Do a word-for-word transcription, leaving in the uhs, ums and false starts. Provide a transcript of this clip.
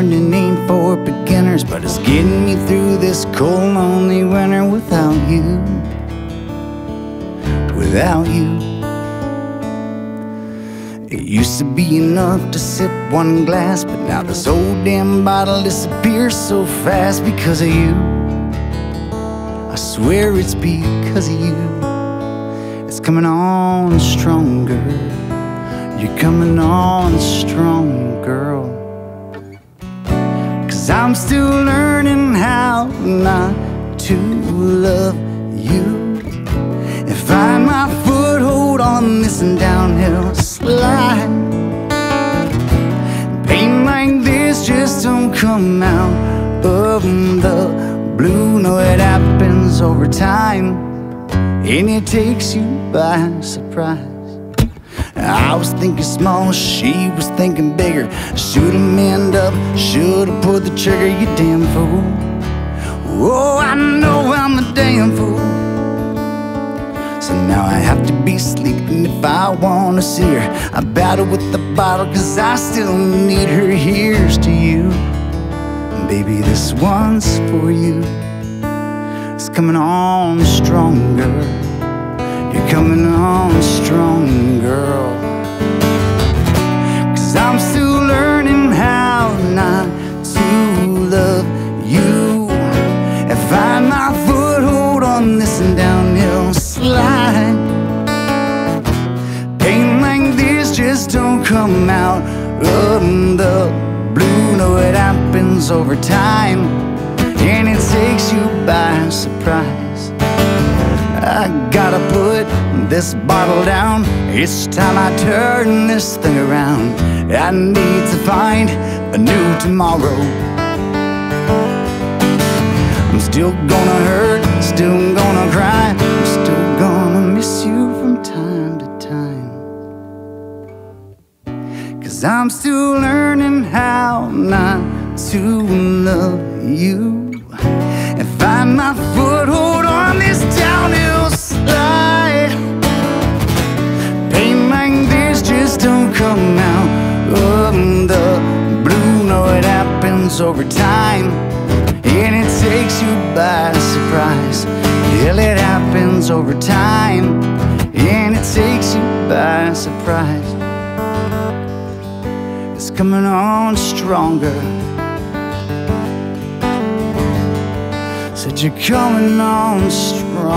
California name for beginners, but it's getting me through this cold, lonely winter without you, without you. It used to be enough to sip one glass, but now this old damn bottle disappears so fast because of you. I swear it's because of you. It's coming on stronger. You're coming on strong, girl. 'Cause I'm still learning how not to love you. And find my foothold on this downhill slide. Pain like this just don't come out of the blue. No, it happens over time, and it takes you by surprise. I was thinking small, she was thinking bigger. Should've manned up, should've pulled the trigger. You damn fool. Oh, I know I'm a damn fool. So now I have to be sleeping if I wanna see her. I battle with the bottle 'cause I still need her. Here's to you, baby, this one's for you. It's coming on stronger. You're coming on strong, girl. 'Cause I'm still learning how not to love you. And find my foothold on this and downhill slide. Pain like this just don't come out of the blue. No, it happens over time, and it takes you by surprise. I gotta put this bottle down. It's time I turn this thing around. I need to find a new tomorrow. I'm still gonna hurt, still gonna cry, I'm still gonna miss you from time to time. 'Cause I'm still learning how not to love you. And find my foothold on this downhill slide. Pain like this just don't come out of the blue. No, it happens over time, and it takes you by surprise. Hell, it happens over time, and it takes you by surprise. It's coming on stronger. Said you're coming on stronger.